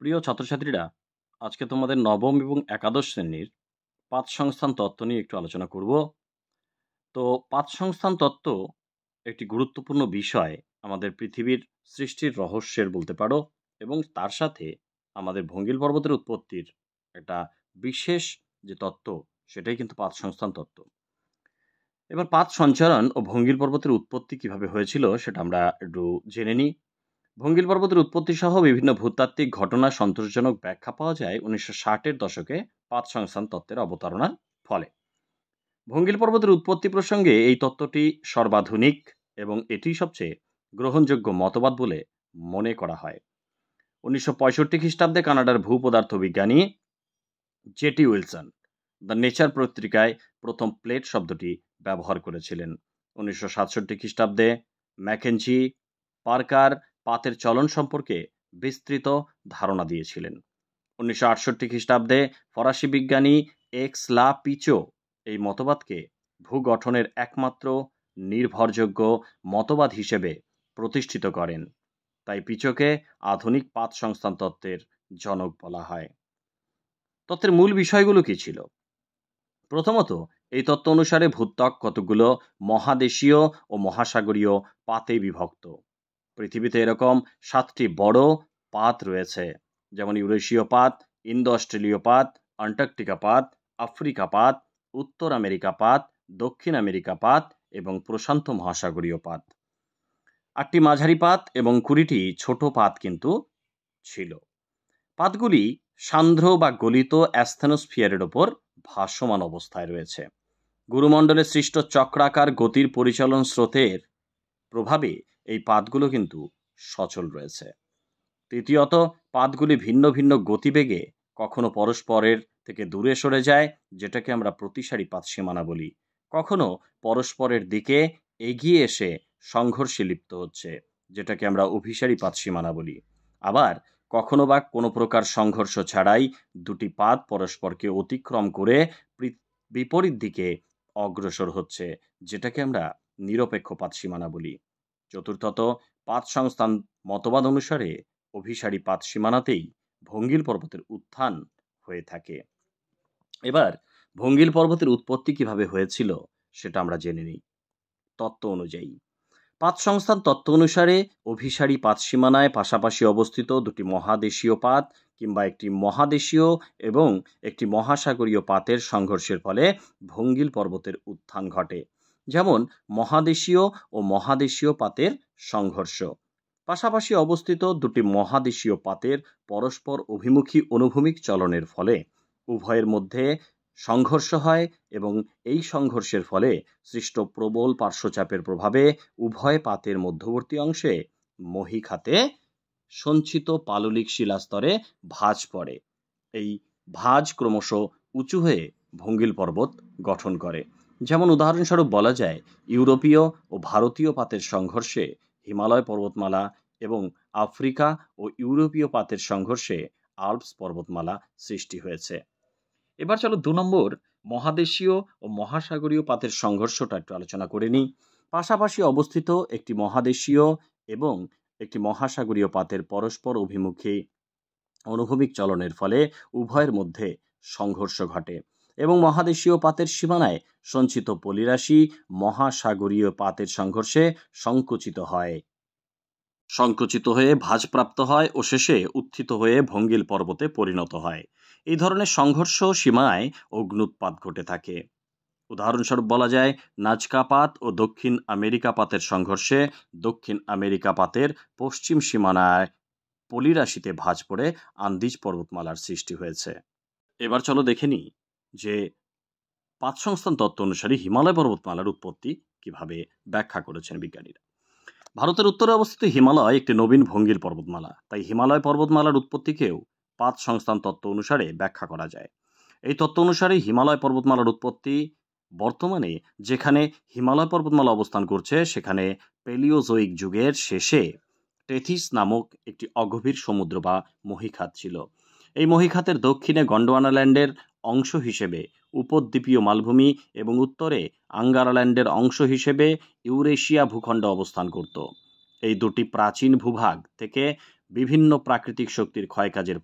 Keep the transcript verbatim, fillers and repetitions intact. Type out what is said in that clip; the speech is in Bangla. প্রিয় ছাত্রছাত্রীরা, আজকে তোমাদের নবম এবং একাদশ শ্রেণীর পাঁচ সংস্থান তত্ত্ব নিয়ে একটু আলোচনা করব। তো পাঁচ সংস্থান তত্ত্ব একটি গুরুত্বপূর্ণ বিষয় আমাদের পৃথিবীর সৃষ্টির রহস্যের বলতে পারো, এবং তার সাথে আমাদের ভঙ্গিল পর্বতের উৎপত্তির একটা বিশেষ যে তত্ত্ব সেটাই কিন্তু পাঁচ সংস্থান তত্ত্ব। এবার পাঁচ সঞ্চারণ ও ভঙ্গিল পর্বতের উৎপত্তি কিভাবে হয়েছিল সেটা আমরা একটু জেনে নিই। ভঙ্গিল পর্বতের উৎপত্তি সহ বিভিন্ন ভূতাত্ত্বিক ঘটনা সন্তোষজনক ব্যাখ্যা পাওয়া যায় উনিশশো ষাটের দশকে পাঁচ সংস্থান তত্ত্বের অবতারণার ফলে। ভঙ্গিল পর্বতের উৎপত্তি প্রসঙ্গে এই তত্ত্বটি সর্বাধুনিক এবং এটি সবচেয়ে গ্রহণযোগ্য মতবাদ বলে মনে করা হয়। উনিশশো পঁয়ষট্টি খ্রিস্টাব্দে কানাডার ভূপদার্থ বিজ্ঞানী জেটি উইলসন দ্য নেচার পত্রিকায় প্রথম প্লেট শব্দটি ব্যবহার করেছিলেন। উনিশশো সাতষট্টি খ্রিস্টাব্দে ম্যাকেঞ্জি পার্কার পাতের চলন সম্পর্কে বিস্তৃত ধারণা দিয়েছিলেন। উনিশশো আটষট্টি খ্রিস্টাব্দে ফরাসি বিজ্ঞানী এক্স লা পিচো এই মতবাদকে ভূগঠনের একমাত্র নির্ভরযোগ্য মতবাদ হিসেবে প্রতিষ্ঠিত করেন। তাই পিচোকে আধুনিক পাঁচ সংস্থান তত্ত্বের জনক বলা হয়। তত্ত্বের মূল বিষয়গুলো কি ছিল? প্রথমত, এই তত্ত্ব অনুসারে ভূত্বক কতগুলো মহাদেশীয় ও মহাসাগরীয় পাতে বিভক্ত। পৃথিবীতে এরকম সাতটি বড় পাত রয়েছে, যেমন ইউরেশীয় পাত, ইন্দো অস্ট্রেলীয় পাত, আন্টার্কটিকা পাত, আফ্রিকা পাত, উত্তর আমেরিকা পাত, দক্ষিণ আমেরিকা পাত এবং প্রশান্ত মহাসাগরীয় পাত। আটটি মাঝারি পাত এবং কুড়িটি ছোট পাত কিন্তু ছিল। পাতগুলি সান্দ্র বা গলিত অ্যাস্থেনোস্ফিয়ারের ওপর ভাসমান অবস্থায় রয়েছে। গুরুমণ্ডলে সৃষ্ট চক্রাকার গতির পরিচালন স্রোতের প্রভাবে এই পাতগুলো কিন্তু সচল রয়েছে। তৃতীয়ত, পাতগুলি ভিন্ন ভিন্ন গতিবেগে কখনো পরস্পরের থেকে দূরে সরে যায়, যেটাকে আমরা প্রতিসারী পাত সীমানা বলি, কখনো পরস্পরের দিকে এগিয়ে এসে সংঘর্ষে লিপ্ত হচ্ছে, যেটাকে আমরা অভিসারী পাত সীমানা বলি। আবার কখনো বা কোনো প্রকার সংঘর্ষ ছাড়াই দুটি পাত পরস্পরকে অতিক্রম করে বিপরীত দিকে অগ্রসর হচ্ছে, যেটাকে আমরা নিরপেক্ষ পাত সীমানা বলি। চতুর্থত, পাঁচ সংস্থান মতবাদ অনুসারে অভিসারী পাত সীমানাতেই ভঙ্গিল পর্বতের উত্থান হয়ে থাকে। এবার ভঙ্গিল পর্বতের উৎপত্তি কিভাবে হয়েছিল সেটা আমরা জেনে নিই। তত্ত্ব অনুযায়ী পাঁচ সংস্থান তত্ত্ব অনুসারে অভিসারী পাত সীমানায় পাশাপাশি অবস্থিত দুটি মহাদেশীয় পাত কিংবা একটি মহাদেশীয় এবং একটি মহাসাগরীয় পাতের সংঘর্ষের ফলে ভঙ্গিল পর্বতের উত্থান ঘটে, যেমন মহাদেশীয় ও মহাদেশীয় পাতের সংঘর্ষ। পাশাপাশি অবস্থিত দুটি মহাদেশীয় পাতের পরস্পর অভিমুখী অনুভূমিক চলনের ফলে উভয়ের মধ্যে সংঘর্ষ হয় এবং এই সংঘর্ষের ফলে সৃষ্ট প্রবল পার্শ্বচাপের প্রভাবে উভয় পাতের মধ্যবর্তী অংশে মহীখাতে সঞ্চিত পাললিক শিলাস্তরে ভাঁজ পড়ে। এই ভাঁজ ক্রমশ উঁচু হয়ে ভঙ্গিল পর্বত গঠন করে। যেমন উদাহরণস্বরূপ বলা যায়, ইউরোপীয় ও ভারতীয় পাতের সংঘর্ষে হিমালয় পর্বতমালা এবং আফ্রিকা ও ইউরোপীয় পাতের সংঘর্ষে আল্পস পর্বতমালা সৃষ্টি হয়েছে। এবার চলো দু নম্বর মহাদেশীয় ও মহাসাগরীয় পাতের সংঘর্ষটা একটু আলোচনা করে নিই। পাশাপাশি অবস্থিত একটি মহাদেশীয় এবং একটি মহাসাগরীয় পাতের পরস্পর অভিমুখী অনুভূমিক চলনের ফলে উভয়ের মধ্যে সংঘর্ষ ঘটে এবং মহাদেশীয় পাতের সীমানায় সঞ্চিত পলিরাশি মহাসাগরীয় পাতের সংঘর্ষে সংকুচিত হয় সংকুচিত হয়ে ভাঁজপ্রাপ্ত হয় ও শেষে উত্থিত হয়ে ভঙ্গিল পর্বতে পরিণত হয়। এই ধরনের সংঘর্ষ সীমায় অগ্নুৎপাত ঘটে থাকে। উদাহরণস্বরূপ বলা যায়, নাজকা পাত ও দক্ষিণ আমেরিকা পাতের সংঘর্ষে দক্ষিণ আমেরিকা পাতের পশ্চিম সীমানায় পলিরাশিতে ভাঁজ পড়ে আন্দিজ পর্বতমালার সৃষ্টি হয়েছে। এবার চলো দেখে নিই যে পাঁচ সংস্থান তত্ত্ব অনুসারে হিমালয় পর্বতমালার উৎপত্তি কিভাবে ব্যাখ্যা করেছেন বিজ্ঞানীরা। ভারতের উত্তরে অবস্থিত হিমালয় একটি নবীন ভঙ্গিল পর্বতমালা, তাই হিমালয় পর্বতমালার উৎপত্তিকেও পাঁচ সংস্থান তত্ত্ব অনুসারে ব্যাখ্যা করা যায়। এই তত্ত্ব অনুসারে হিমালয় পর্বতমালার উৎপত্তি বর্তমানে যেখানে হিমালয় পর্বতমালা অবস্থান করছে সেখানে পেলিওজোইক যুগের শেষে টেথিস নামক একটি অগভীর সমুদ্র বা মহীখাত ছিল। এই মহীখাতের দক্ষিণে গন্ডোয়ানাল্যান্ডের অংশ হিসেবে উপদ্বীপীয় মালভূমি এবং উত্তরে আঙ্গারাল্যান্ডের অংশ হিসেবে ইউরেশিয়া ভূখণ্ড অবস্থান করত। এই দুটি প্রাচীন ভূভাগ থেকে विभिन्न प्राकृतिक शक्तिर क्षय काजेर